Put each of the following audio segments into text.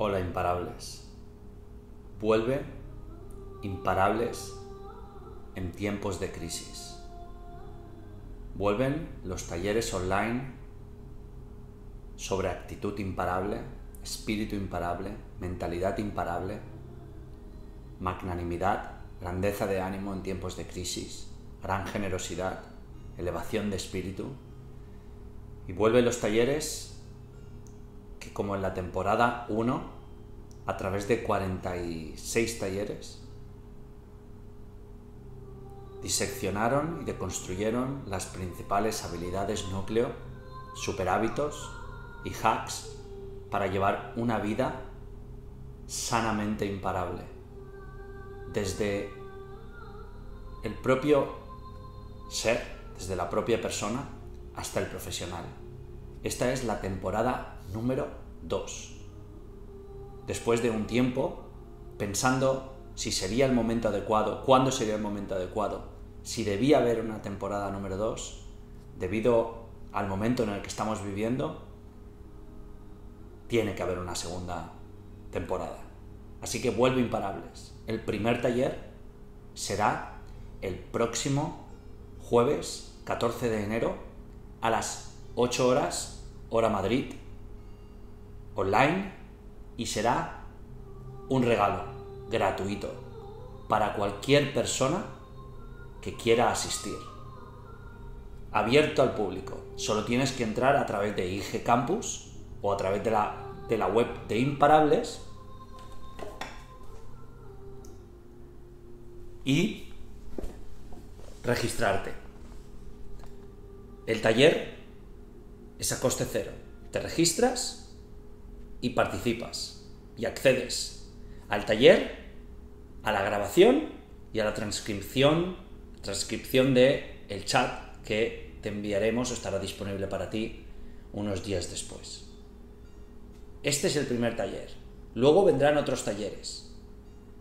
Hola, imparables. Vuelve imparables en tiempos de crisis. Vuelven los talleres online sobre actitud imparable, espíritu imparable, mentalidad imparable, magnanimidad, grandeza de ánimo en tiempos de crisis, gran generosidad, elevación de espíritu. Y vuelven los talleres que, como en la temporada 1, a través de 46 talleres, diseccionaron y deconstruyeron las principales habilidades núcleo, superhábitos y hacks para llevar una vida sanamente imparable. Desde el propio ser, desde la propia persona, hasta el profesional. Esta es la temporada número 2. Después de un tiempo pensando si sería el momento adecuado, cuándo sería el momento adecuado, si debía haber una temporada número 2, debido al momento en el que estamos viviendo, tiene que haber una segunda temporada. Así que vuelve imparables. El primer taller será el próximo jueves 14 de enero a las 8 horas, hora Madrid, online, y será un regalo gratuito para cualquier persona que quiera asistir. Abierto al público. Solo tienes que entrar a través de IG Campus o a través de la web de Imparables y registrarte. El taller es a coste cero. Te registras y participas y accedes al taller, a la grabación y a la transcripción del chat que te enviaremos, o estará disponible para ti unos días después. Este es el primer taller. Luego vendrán otros talleres.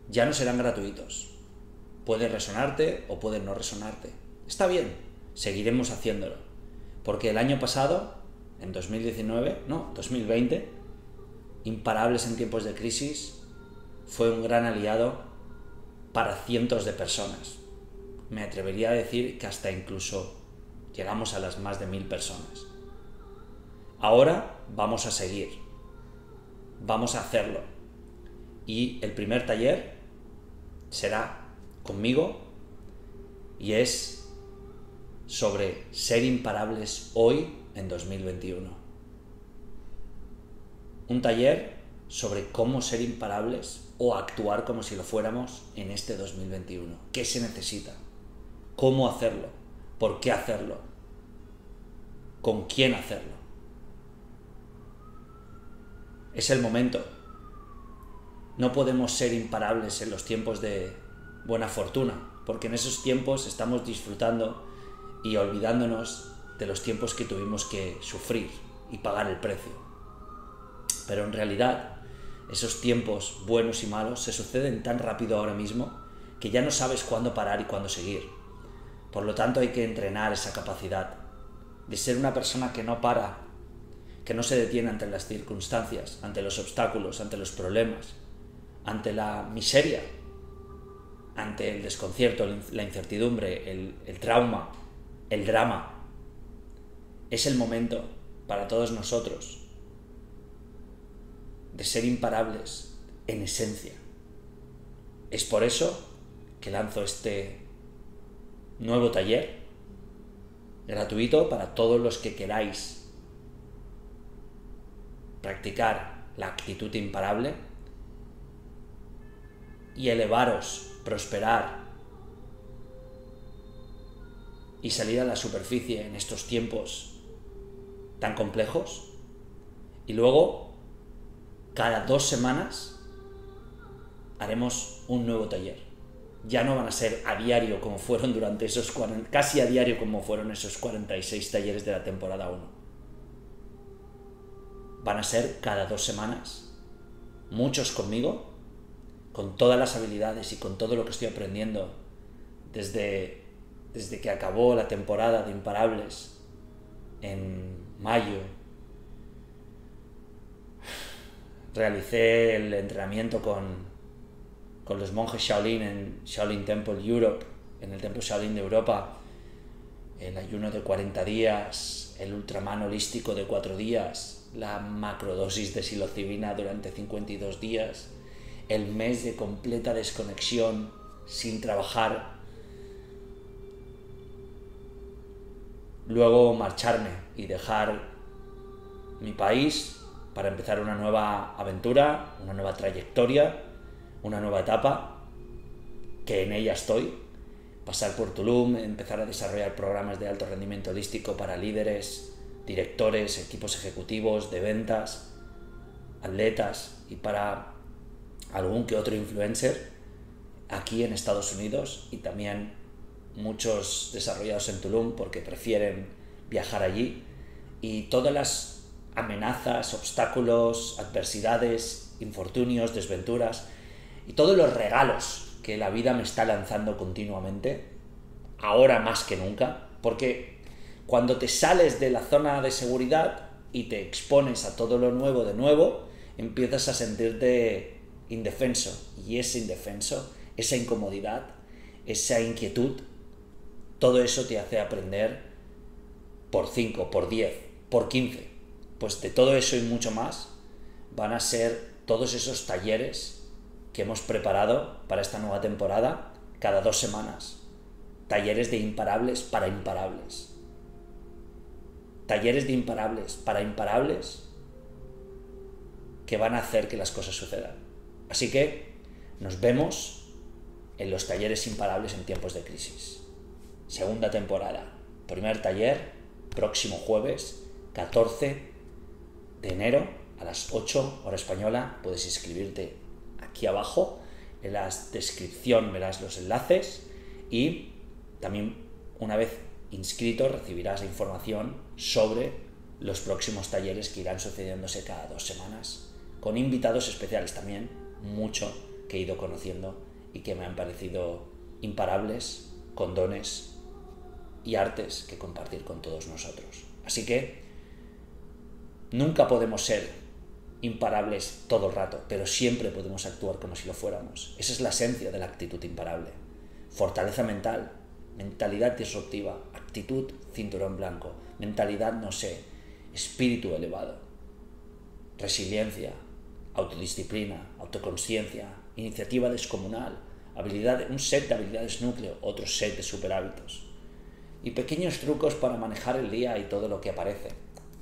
Ya no serán gratuitos. Pueden resonarte o pueden no resonarte. Está bien, seguiremos haciéndolo. Porque el año pasado, en 2020, Imparables en tiempos de crisis fue un gran aliado para cientos de personas. Me atrevería a decir que hasta incluso llegamos a las más de 1000 personas. Ahora vamos a seguir, vamos a hacerlo. Y el primer taller será conmigo y es sobre ser imparables hoy en 2021. Un taller sobre cómo ser imparables o actuar como si lo fuéramos en este 2021. ¿Qué se necesita? ¿Cómo hacerlo? ¿Por qué hacerlo? ¿Con quién hacerlo? Es el momento. No podemos ser imparables en los tiempos de buena fortuna, porque en esos tiempos estamos disfrutando y olvidándonos de los tiempos que tuvimos que sufrir y pagar el precio. Pero en realidad, esos tiempos buenos y malos se suceden tan rápido ahora mismo que ya no sabes cuándo parar y cuándo seguir. Por lo tanto, hay que entrenar esa capacidad de ser una persona que no para, que no se detiene ante las circunstancias, ante los obstáculos, ante los problemas, ante la miseria, ante el desconcierto, la incertidumbre, el trauma, el drama. Es el momento para todos nosotros de ser imparables en esencia. Es por eso que lanzo este nuevo taller gratuito para todos los que queráis practicar la actitud imparable y elevaros, prosperar y salir a la superficie en estos tiempos tan complejos. Y luego, cada 2 semanas haremos un nuevo taller. Ya no van a ser a diario como fueron durante esos casi a diario como fueron esos 46 talleres de la temporada 1. Van a ser cada 2 semanas. Muchos conmigo, con todas las habilidades y con todo lo que estoy aprendiendo desde que acabó la temporada de Imparables en mayo. realicé el entrenamiento con los monjes Shaolin en Shaolin Temple Europe, en el templo Shaolin de Europa, el ayuno de 40 días, el ultramán holístico de 4 días, la macrodosis de psilocibina durante 52 días, el mes de completa desconexión sin trabajar, luego marcharme y dejar mi país para empezar una nueva aventura, una nueva trayectoria, una nueva etapa, que en ella estoy, pasar por Tulum, empezar a desarrollar programas de alto rendimiento holístico para líderes, directores, equipos ejecutivos, de ventas, atletas y para algún que otro influencer aquí en Estados Unidos, y también muchos desarrollados en Tulum porque prefieren viajar allí, y todas las amenazas, obstáculos, adversidades, infortunios, desventuras y todos los regalos que la vida me está lanzando continuamente, ahora más que nunca, porque cuando te sales de la zona de seguridad y te expones a todo lo nuevo de nuevo, empiezas a sentirte indefenso, y ese indefenso, esa incomodidad, esa inquietud, todo eso te hace aprender por 5, por 10, por 15, pues de todo eso y mucho más van a ser todos esos talleres que hemos preparado para esta nueva temporada, cada 2 semanas. Talleres de imparables para imparables. Talleres de imparables para imparables que van a hacer que las cosas sucedan. Así que nos vemos en los talleres imparables en tiempos de crisis. Segunda temporada. Primer taller, próximo jueves, 14 de enero, a las 8 hora española. Puedes inscribirte aquí abajo, en la descripción verás los enlaces, y también una vez inscrito recibirás información sobre los próximos talleres que irán sucediéndose cada 2 semanas, con invitados especiales también, mucho que he ido conociendo y que me han parecido imparables, con dones y artes que compartir con todos nosotros. Así que nunca podemos ser imparables todo el rato, pero siempre podemos actuar como si lo fuéramos. Esa es la esencia de la actitud imparable. Fortaleza mental, mentalidad disruptiva, actitud cinturón blanco, mentalidad no sé, espíritu elevado, resiliencia, autodisciplina, autoconciencia, iniciativa descomunal, habilidad, un set de habilidades núcleo, otro set de superhábitos y pequeños trucos para manejar el día y todo lo que aparece.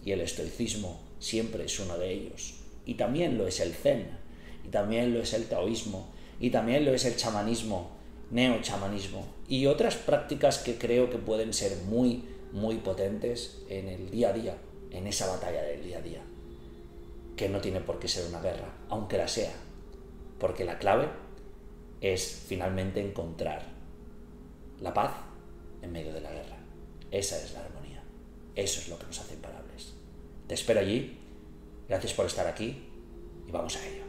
Y el estoicismo siempre es uno de ellos. Y también lo es el zen, y también lo es el taoísmo, y también lo es el chamanismo, neochamanismo, y otras prácticas que creo que pueden ser muy, muy potentes en el día a día, en esa batalla del día a día, que no tiene por qué ser una guerra, aunque la sea, porque la clave es finalmente encontrar la paz en medio de la guerra. Esa es la armonía, eso es lo que nos hace imparables. Te espero allí, gracias por estar aquí y vamos a ello.